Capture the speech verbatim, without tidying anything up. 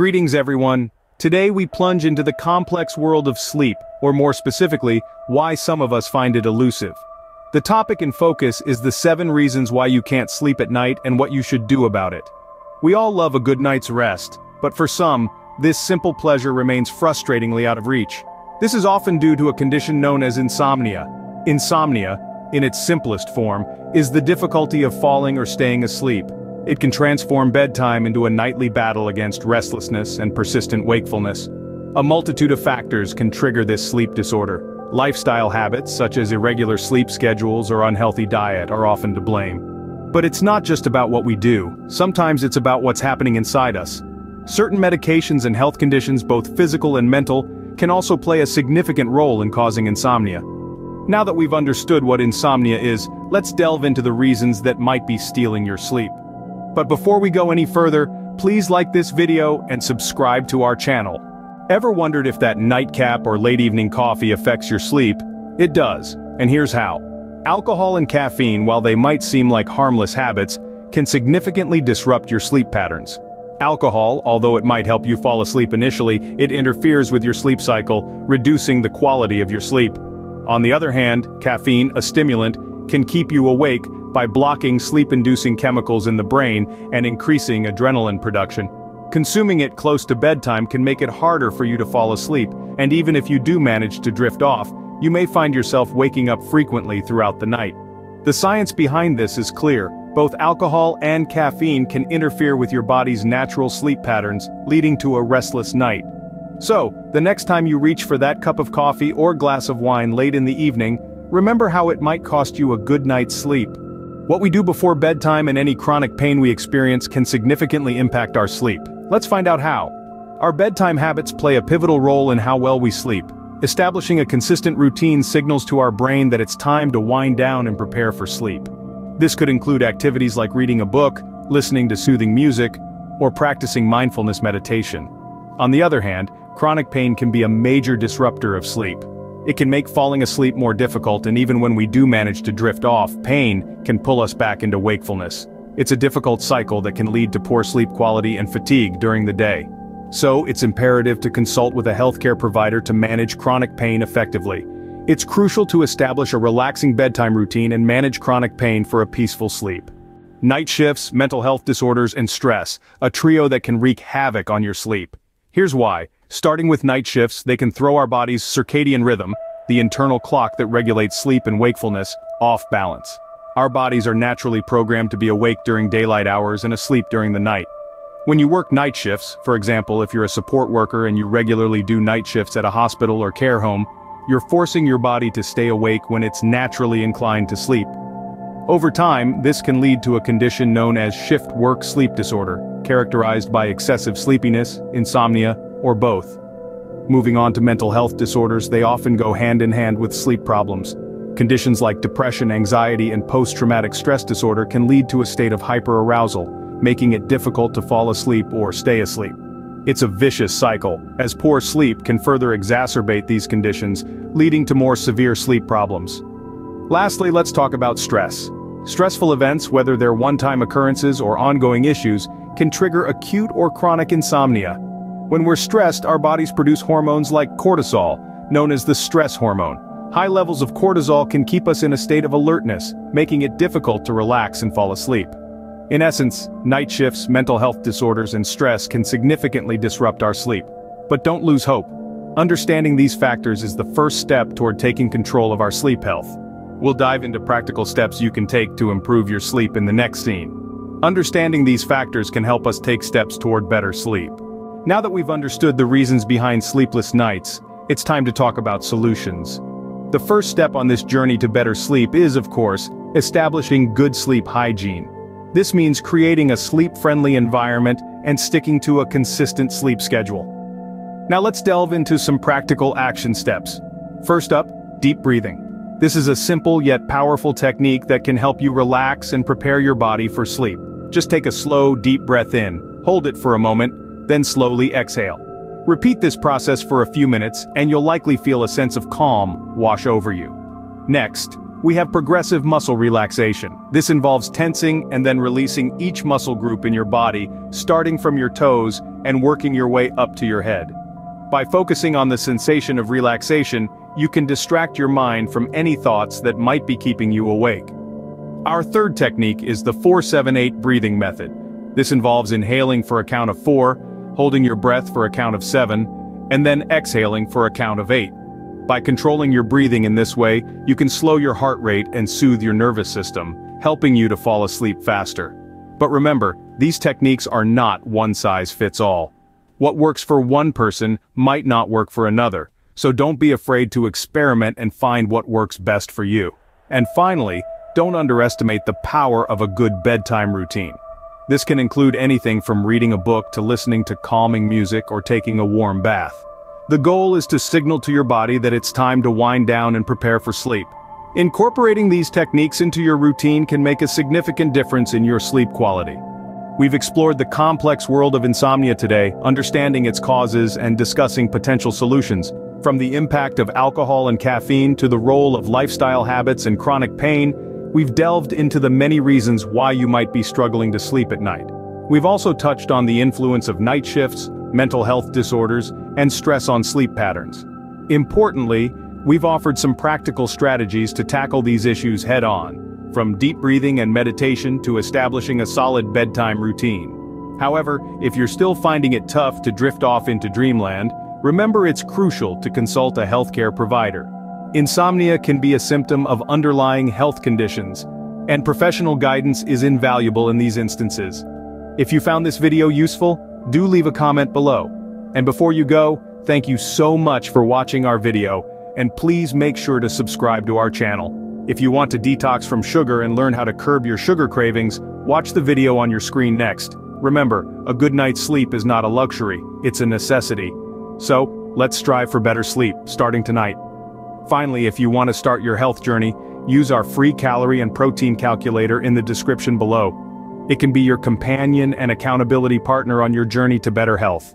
Greetings everyone. Today we plunge into the complex world of sleep, or more specifically, why some of us find it elusive. The topic in focus is the seven reasons why you can't sleep at night and what you should do about it. We all love a good night's rest, but for some, this simple pleasure remains frustratingly out of reach. This is often due to a condition known as insomnia. Insomnia, in its simplest form, is the difficulty of falling or staying asleep. It can transform bedtime into a nightly battle against restlessness and persistent wakefulness. A multitude of factors can trigger this sleep disorder. Lifestyle habits such as irregular sleep schedules or unhealthy diet are often to blame. But it's not just about what we do, sometimes it's about what's happening inside us. Certain medications and health conditions, both physical and mental, can also play a significant role in causing insomnia. Now that we've understood what insomnia is, let's delve into the reasons that might be stealing your sleep. But before we go any further, please like this video and subscribe to our channel. Ever wondered if that nightcap or late evening coffee affects your sleep? It does, and here's how. Alcohol and caffeine, while they might seem like harmless habits, can significantly disrupt your sleep patterns. Alcohol, although it might help you fall asleep initially, it interferes with your sleep cycle, reducing the quality of your sleep. On the other hand, caffeine, a stimulant, can keep you awake by blocking sleep-inducing chemicals in the brain and increasing adrenaline production. Consuming it close to bedtime can make it harder for you to fall asleep, and even if you do manage to drift off, you may find yourself waking up frequently throughout the night. The science behind this is clear. Both alcohol and caffeine can interfere with your body's natural sleep patterns, leading to a restless night. So, the next time you reach for that cup of coffee or glass of wine late in the evening, remember how it might cost you a good night's sleep. What we do before bedtime and any chronic pain we experience can significantly impact our sleep. Let's find out how. Our bedtime habits play a pivotal role in how well we sleep. Establishing a consistent routine signals to our brain that it's time to wind down and prepare for sleep. This could include activities like reading a book, listening to soothing music, or practicing mindfulness meditation. On the other hand, chronic pain can be a major disruptor of sleep. It can make falling asleep more difficult, and even when we do manage to drift off, pain can pull us back into wakefulness. It's a difficult cycle that can lead to poor sleep quality and fatigue during the day. So, it's imperative to consult with a healthcare provider to manage chronic pain effectively. It's crucial to establish a relaxing bedtime routine and manage chronic pain for a peaceful sleep. Night shifts, mental health disorders, and stress, a trio that can wreak havoc on your sleep. Here's why. Starting with night shifts, they can throw our body's circadian rhythm, the internal clock that regulates sleep and wakefulness, off balance. Our bodies are naturally programmed to be awake during daylight hours and asleep during the night. When you work night shifts, for example, if you're a support worker and you regularly do night shifts at a hospital or care home, you're forcing your body to stay awake when it's naturally inclined to sleep. Over time, this can lead to a condition known as shift work sleep disorder, characterized by excessive sleepiness, insomnia, or both. Moving on to mental health disorders, they often go hand in hand with sleep problems. Conditions like depression, anxiety, and post-traumatic stress disorder can lead to a state of hyperarousal, making it difficult to fall asleep or stay asleep. It's a vicious cycle, as poor sleep can further exacerbate these conditions, leading to more severe sleep problems. Lastly, let's talk about stress. Stressful events, whether they're one-time occurrences or ongoing issues, can trigger acute or chronic insomnia. When we're stressed, our bodies produce hormones like cortisol, known as the stress hormone. High levels of cortisol can keep us in a state of alertness, making it difficult to relax and fall asleep. In essence, night shifts, mental health disorders, and stress can significantly disrupt our sleep. But don't lose hope. Understanding these factors is the first step toward taking control of our sleep health. We'll dive into practical steps you can take to improve your sleep in the next scene. Understanding these factors can help us take steps toward better sleep. Now that we've understood the reasons behind sleepless nights, it's time to talk about solutions. The first step on this journey to better sleep is, of course, establishing good sleep hygiene. This means creating a sleep-friendly environment and sticking to a consistent sleep schedule. Now let's delve into some practical action steps. First up, deep breathing. This is a simple yet powerful technique that can help you relax and prepare your body for sleep. Just take a slow, deep breath in, hold it for a moment, then slowly exhale. Repeat this process for a few minutes, and you'll likely feel a sense of calm wash over you. Next, we have progressive muscle relaxation. This involves tensing and then releasing each muscle group in your body, starting from your toes and working your way up to your head. By focusing on the sensation of relaxation, you can distract your mind from any thoughts that might be keeping you awake. Our third technique is the four seven eight breathing method. This involves inhaling for a count of four, holding your breath for a count of seven, and then exhaling for a count of eight. By controlling your breathing in this way, you can slow your heart rate and soothe your nervous system, helping you to fall asleep faster. But remember, these techniques are not one size fits all. What works for one person might not work for another, so don't be afraid to experiment and find what works best for you. And finally, don't underestimate the power of a good bedtime routine. This can include anything from reading a book to listening to calming music or taking a warm bath. The goal is to signal to your body that it's time to wind down and prepare for sleep. Incorporating these techniques into your routine can make a significant difference in your sleep quality. We've explored the complex world of insomnia today, understanding its causes and discussing potential solutions. From the impact of alcohol and caffeine to the role of lifestyle habits and chronic pain, we've delved into the many reasons why you might be struggling to sleep at night. We've also touched on the influence of night shifts, mental health disorders, and stress on sleep patterns. Importantly, we've offered some practical strategies to tackle these issues head-on, from deep breathing and meditation to establishing a solid bedtime routine. However, if you're still finding it tough to drift off into dreamland, remember it's crucial to consult a healthcare provider. Insomnia can be a symptom of underlying health conditions, and professional guidance is invaluable in these instances. If you found this video useful, do leave a comment below. And before you go, thank you so much for watching our video, and please make sure to subscribe to our channel. If you want to detox from sugar and learn how to curb your sugar cravings, watch the video on your screen next. Remember, a good night's sleep is not a luxury, it's a necessity. So, let's strive for better sleep, starting tonight. Finally, if you want to start your health journey, use our free calorie and protein calculator in the description below. It can be your companion and accountability partner on your journey to better health.